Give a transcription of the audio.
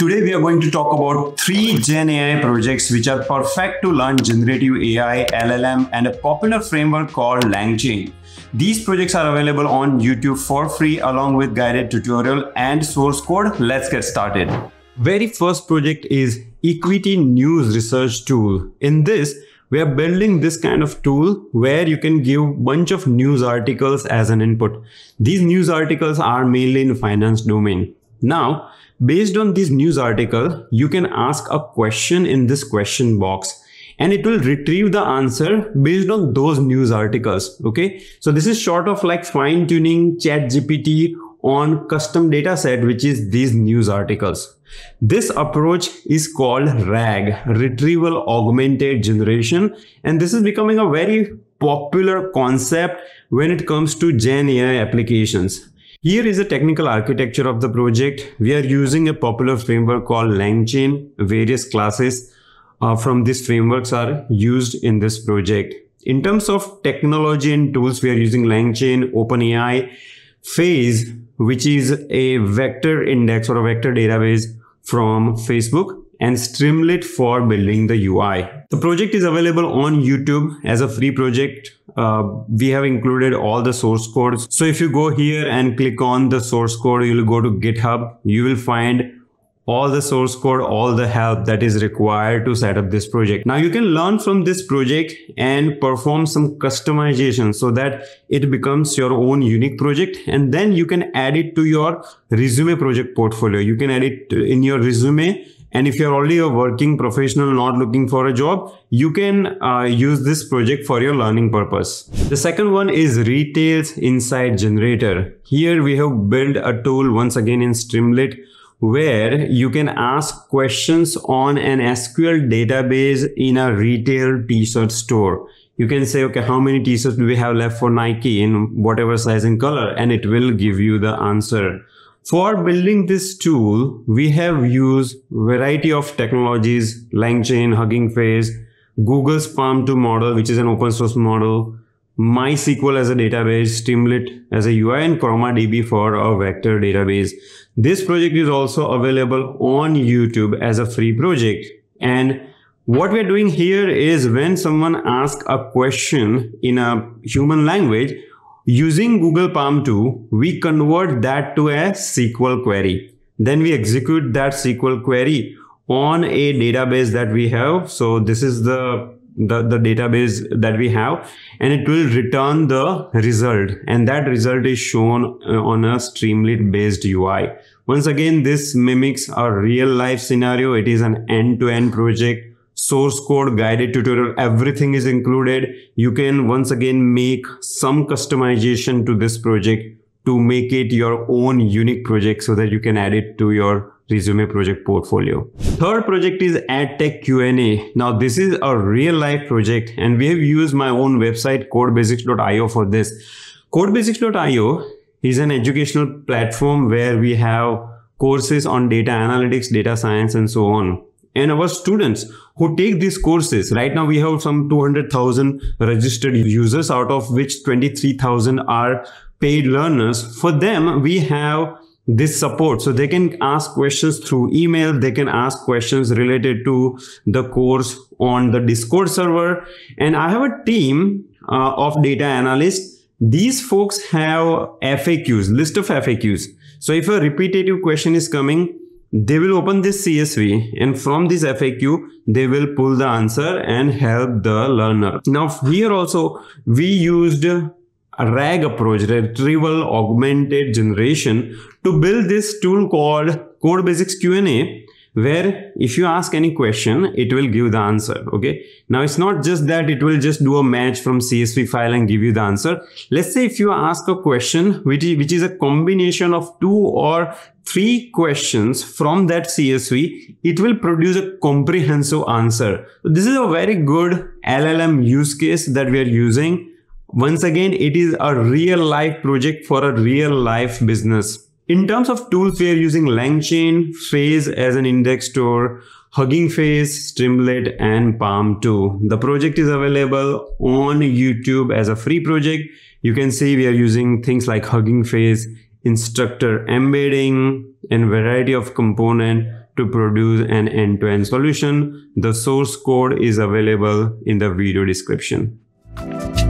Today we are going to talk about 3 GenAI projects which are perfect to learn generative AI, LLM and a popular framework called Langchain. These projects are available on YouTube for free along with guided tutorial and source code. Let's get started. Very first project is Equity News Research Tool. In this, we are building this kind of tool where you can give bunch of news articles as an input. These news articles are mainly in finance domain. Now, based on this news article, you can ask a question in this question box and it will retrieve the answer based on those news articles. Okay, so this is sort of like fine tuning ChatGPT on custom data set, which is these news articles. This approach is called RAG, Retrieval Augmented Generation, and this is becoming a very popular concept when it comes to GenAI applications. Here is the technical architecture of the project. We are using a popular framework called Langchain. Various classes from these frameworks are used in this project. In terms of technology and tools, we are using Langchain, OpenAI, Faiss, which is a vector index or a vector database from Facebook, and Streamlit for building the UI. The project is available on YouTube as a free project. We have included all the source codes. So if you go here and click on the source code, you'll go to GitHub. You will find all the source code, all the help that is required to set up this project. Now you can learn from this project and perform some customization so that it becomes your own unique project, and then you can add it to your resume project portfolio. You can add it in your resume. And if you're already a working professional not looking for a job, you can use this project for your learning purpose. The second one is Retail's Insight Generator. Here we have built a tool once again in Streamlit where you can ask questions on an SQL database in a retail t-shirt store. You can say, okay, how many t-shirts do we have left for Nike in whatever size and color, and it will give you the answer. For building this tool, we have used variety of technologies, Langchain, Hugging Face, Google's PaLM2 model, which is an open source model, MySQL as a database, Streamlit as a UI, and ChromaDB for a vector database. This project is also available on YouTube as a free project. And what we're doing here is when someone asks a question in a human language, using Google PaLM2, we convert that to a SQL query. Then we execute that SQL query on a database that we have. So this is the database that we have, and it will return the result. And that result is shown on a Streamlit based UI. Once again, this mimics a real life scenario. It is an end-to-end project. Source code, guided tutorial, everything is included. You can once again make some customization to this project to make it your own unique project so that you can add it to your resume project portfolio. Third project is AdTech Q&A. Now this is a real life project, and we have used my own website codebasics.io for this. Codebasics.io is an educational platform where we have courses on data analytics, data science, and so on. And our students who take these courses, right now we have some 200,000 registered users, out of which 23,000 are paid learners. For them, we have this support. So they can ask questions through email. They can ask questions related to the course on the Discord server. And I have a team of data analysts. These folks have FAQs, list of FAQs. So if a repetitive question is coming, they will open this CSV, and from this FAQ, they will pull the answer and help the learner. Now here also, we used a RAG approach, Retrieval Augmented Generation, to build this tool called CodeBasics Q&A, where if you ask any question, it will give the answer. Okay. Now it's not just that it will just do a match from CSV file and give you the answer. Let's say if you ask a question, which is a combination of 2 or 3 questions from that CSV, it will produce a comprehensive answer. This is a very good LLM use case that we are using. Once again, it is a real life project for a real life business. In terms of tools, we are using Langchain, Faiss as an index store, Hugging Face, Streamlit, and PaLM2. The project is available on YouTube as a free project. You can see we are using things like Hugging Face, Instructor Embedding, and variety of component to produce an end-to-end solution. The source code is available in the video description.